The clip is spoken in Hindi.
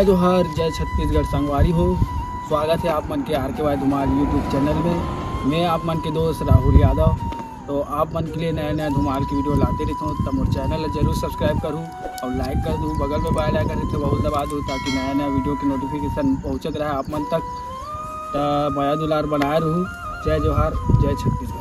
जय जोहार, जय छत्तीसगढ़ संगवारी हो। स्वागत है आप मन के आर के वाई धुमार यूट्यूब चैनल में। मैं आप मन के दोस्त राहुल यादव। तो आप मन के लिए नया नया धुमार की वीडियो लाते रहता हूँ। तब मोर चैनल जरूर सब्सक्राइब करूँ और लाइक कर दूँ, बगल में बेल आइकन रहते बहुत दबा दूँ ताकि नया नया वीडियो की नोटिफिकेशन पहुँचत रहे आप मन तक। तो मैं दुलार बनाए रहूँ। जय जोहार, जय छत्तीसगढ़।